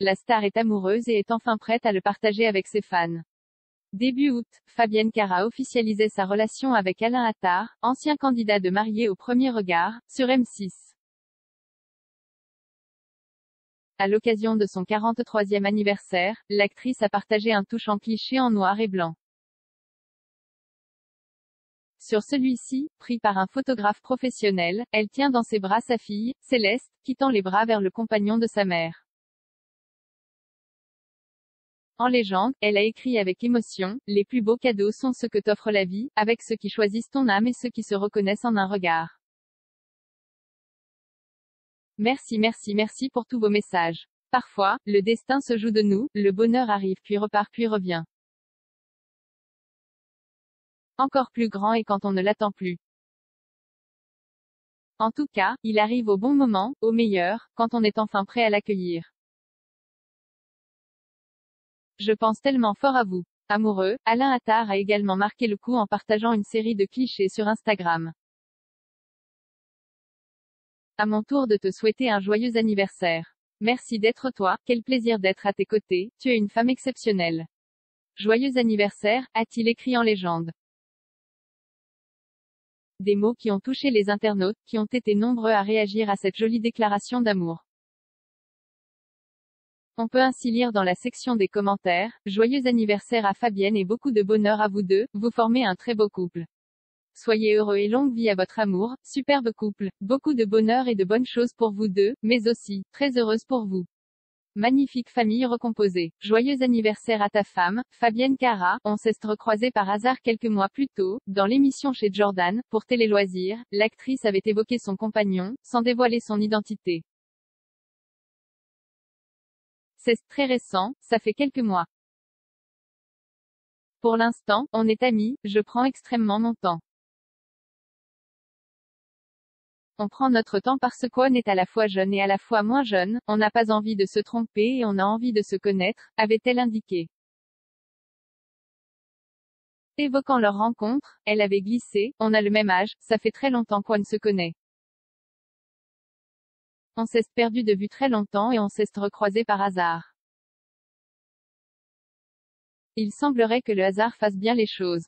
La star est amoureuse et est enfin prête à le partager avec ses fans. Début août, Fabienne Carat officialisait sa relation avec Alain Attar, ancien candidat de Mariés au premier regard, sur M6. À l'occasion de son 43e anniversaire, l'actrice a partagé un touchant cliché en noir et blanc. Sur celui-ci, pris par un photographe professionnel, elle tient dans ses bras sa fille, Céleste, qui tend les bras vers le compagnon de sa mère. En légende, elle a écrit avec émotion, « Les plus beaux cadeaux sont ceux que t'offre la vie, avec ceux qui choisissent ton âme et ceux qui se reconnaissent en un regard. » Merci pour tous vos messages. Parfois, le destin se joue de nous, le bonheur arrive puis repart puis revient. Encore plus grand et quand on ne l'attend plus. En tout cas, il arrive au bon moment, au meilleur, quand on est enfin prêt à l'accueillir. Je pense tellement fort à vous. Amoureux, Alain Attar a également marqué le coup en partageant une série de clichés sur Instagram. À mon tour de te souhaiter un joyeux anniversaire. Merci d'être toi, quel plaisir d'être à tes côtés, tu es une femme exceptionnelle. Joyeux anniversaire, a-t-il écrit en légende. Des mots qui ont touché les internautes, qui ont été nombreux à réagir à cette jolie déclaration d'amour. On peut ainsi lire dans la section des commentaires, « Joyeux anniversaire à Fabienne et beaucoup de bonheur à vous deux, vous formez un très beau couple. Soyez heureux et longue vie à votre amour, superbe couple, beaucoup de bonheur et de bonnes choses pour vous deux, mais aussi, très heureuse pour vous. Magnifique famille recomposée. Joyeux anniversaire à ta femme, Fabienne Carat. On s'est recroisée par hasard quelques mois plus tôt, dans l'émission chez Jordan, pour Télé-loisirs. L'actrice avait évoqué son compagnon, sans dévoiler son identité. C'est très récent, ça fait quelques mois. Pour l'instant, on est amis, je prends extrêmement mon temps. On prend notre temps parce qu'on est à la fois jeune et à la fois moins jeune, on n'a pas envie de se tromper et on a envie de se connaître, avait-elle indiqué. Évoquant leur rencontre, elle avait glissé, on a le même âge, ça fait très longtemps qu'on se connaît. On s'est perdu de vue très longtemps et on s'est recroisé par hasard. Il semblerait que le hasard fasse bien les choses.